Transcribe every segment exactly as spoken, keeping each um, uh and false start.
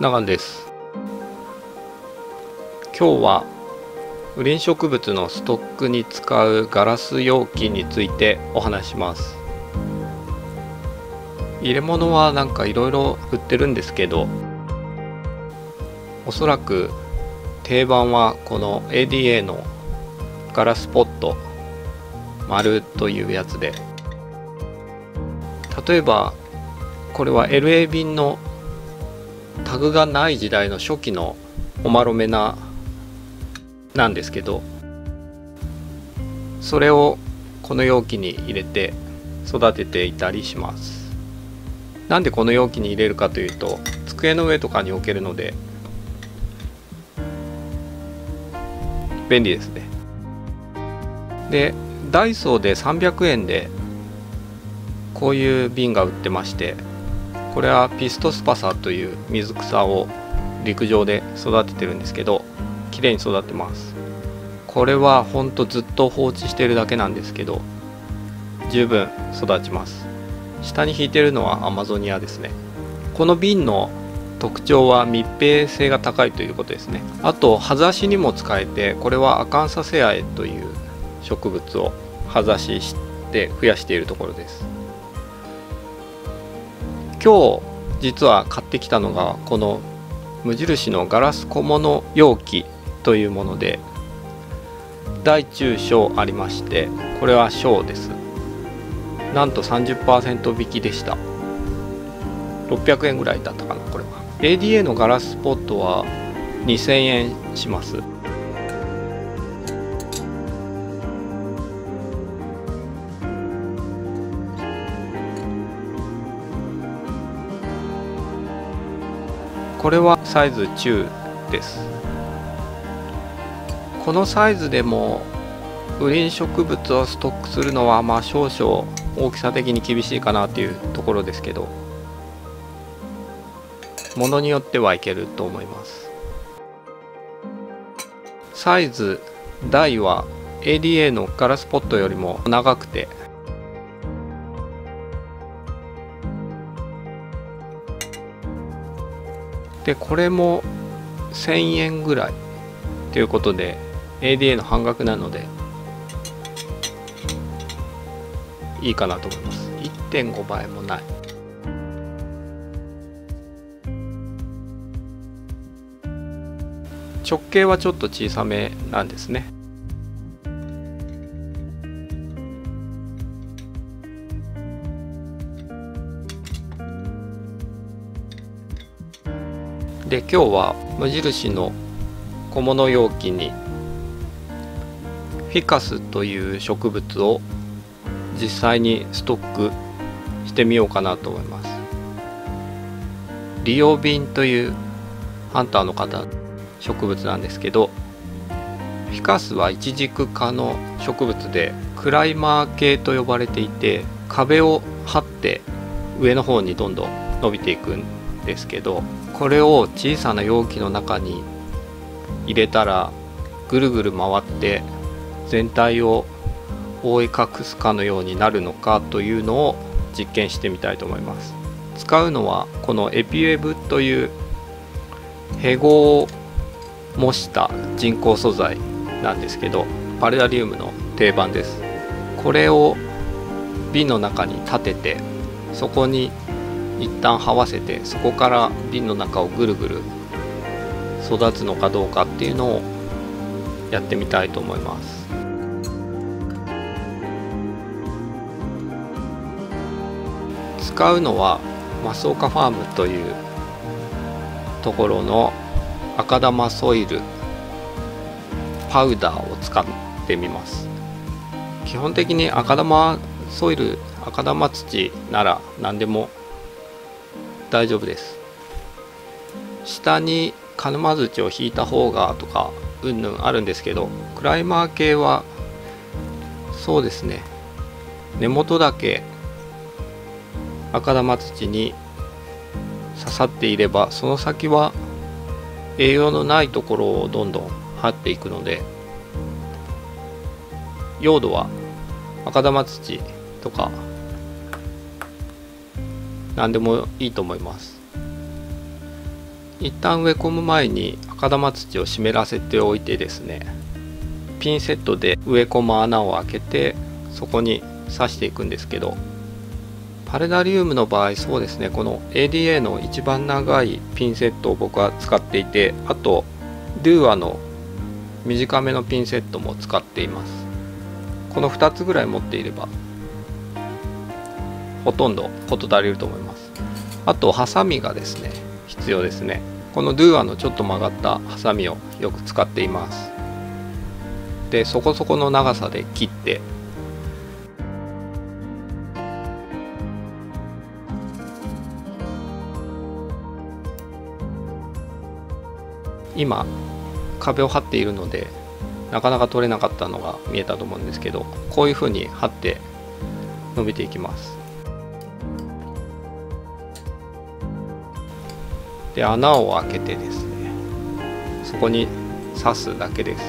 長野です。今日は雨林植物のストックに使うガラス容器についてお話します。入れ物はなんかいろいろ売ってるんですけど、おそらく定番はこの エーディーエー のガラスポット丸というやつで、例えばこれは エルエー 便のタグがない時代の初期のおまろめななんですけど、それをこの容器に入れて育てていたりします。なんでこの容器に入れるかというと、机の上とかに置けるので便利ですね。でダイソーでさんびゃくえんでこういう瓶が売ってまして、これはピストスパサという水草を陸上で育ててるんですけど、綺麗に育ってます。これはほんとずっと放置してるだけなんですけど、十分育ちます。下に引いてるのはアマゾニアですね。この瓶の特徴は密閉性が高いということですね。あと葉ざしにも使えて、これはアカンサセアエという植物を葉ざしして増やしているところです。今日実は買ってきたのがこの無印のガラス小物容器というもので、大中小ありまして、これは小です。なんと さんじゅっパーセント 引きでした。ろっぴゃくえんぐらいだったかな。これは エーディーエー のガラスポットはにせんえんします。これはサイズ中です。このサイズでも雨林植物をストックするのはまあ少々大きさ的に厳しいかなというところですけど、ものによってはいけると思います。サイズ大は エーディーエー のガラスポットよりも長くて、でこれもせんえんぐらいということで エーディーエー の半額なのでいいかなと思います。 いってんご 倍もない。直径はちょっと小さめなんですね。で今日は無印の小物容器にフィカスという植物を実際にストックしてみようかなと思います。リオビンというハンターの方植物なんですけど、フィカスはイチジク科の植物でクライマー系と呼ばれていて、壁を張って上の方にどんどん伸びていくんですけど、これを小さな容器の中に入れたらぐるぐる回って全体を覆い隠すかのようになるのかというのを実験してみたいと思います。使うのはこのエピウェブというヘゴを模した人工素材なんですけど、パラリウムの定番です。これを瓶の中に立てて、そこに一旦這わせて、そこから瓶の中をぐるぐる育つのかどうかっていうのをやってみたいと思います。使うのは益岡ファームというところの赤玉ソイルパウダーを使ってみます。基本的に赤玉ソイル、赤玉土なら何でも大丈夫です。下に鹿沼土を引いた方がとかうんぬんあるんですけど、クライマー系はそうですね、根元だけ赤玉土に刺さっていれば、その先は栄養のないところをどんどん張っていくので、用土は赤玉土とか何でもいいと思います。一旦植え込む前に赤玉土を湿らせておいてですね、ピンセットで植え込む穴を開けてそこに刺していくんですけど、パレダリウムの場合そうですね、この エーディーエー の一番長いピンセットを僕は使っていて、あとドゥーアの短めのピンセットも使っています。このふたつぐらい持っていればほとんど事足りると思います。あとハサミがですね必要ですね。このドゥーアのちょっと曲がったハサミをよく使っています。でそこそこの長さで切って、今壁を張っているのでなかなか取れなかったのが見えたと思うんですけど、こういうふうに張って伸びていきます。で穴を開けてですね、そこに刺すだけです。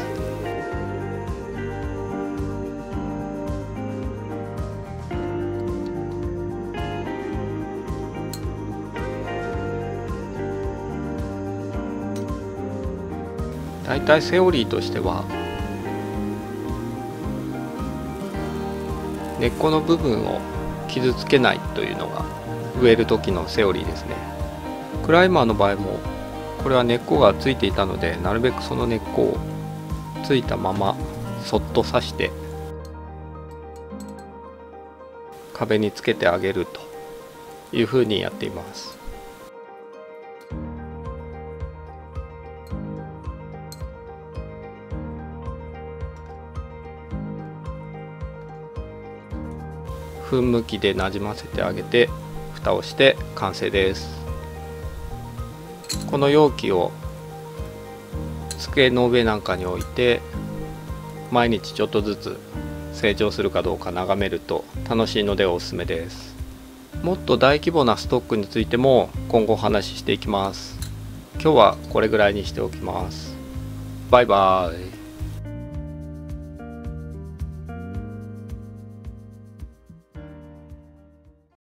大体セオリーとしては根っこの部分を傷つけないというのが植える時のセオリーですね。クライマーの場合もこれは根っこがついていたので、なるべくその根っこをついたままそっと刺して壁につけてあげるというふうにやっています。噴霧器でなじませてあげて蓋をして完成です。この容器を机の上なんかに置いて毎日ちょっとずつ成長するかどうか眺めると楽しいのでおすすめです。もっと大規模なストックについても今後お話ししていきます。今日はこれぐらいにしておきます。バイバーイ。